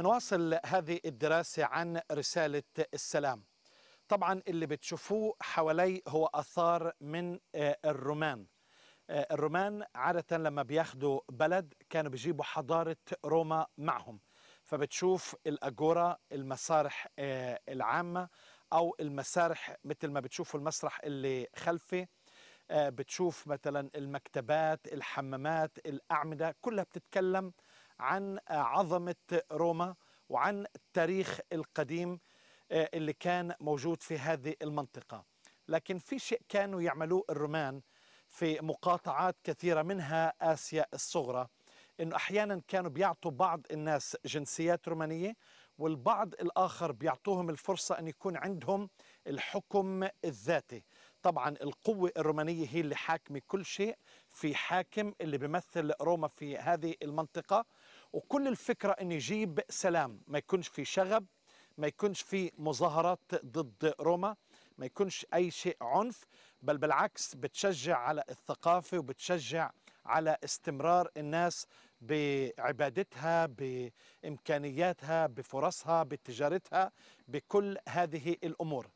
منواصل هذه الدراسة عن رسالة السلام. طبعا اللي بتشوفوه حوالي هو آثار من الرومان. الرومان عادة لما بياخدوا بلد كانوا بيجيبوا حضارة روما معهم، فبتشوف الأجورة، المسارح العامة أو المسارح مثل ما بتشوفوا المسرح اللي خلفي، بتشوف مثلا المكتبات، الحمامات، الأعمدة، كلها بتتكلم عن عظمة روما وعن التاريخ القديم اللي كان موجود في هذه المنطقة. لكن في شيء كانوا يعملوه الرومان في مقاطعات كثيرة منها آسيا الصغرى، إنه أحيانا كانوا بيعطوا بعض الناس جنسيات رومانية والبعض الآخر بيعطوهم الفرصة أن يكون عندهم الحكم الذاتي. طبعا القوة الرومانية هي اللي حاكمة كل شيء، في حاكم اللي بيمثل روما في هذه المنطقة، وكل الفكرة أن يجيب سلام، ما يكونش في شغب، ما يكونش في مظاهرات ضد روما، ما يكونش أي شيء عنف، بل بالعكس بتشجع على الثقافة وبتشجع على استمرار الناس بعبادتها، بإمكانياتها، بفرصها، بتجارتها، بكل هذه الأمور.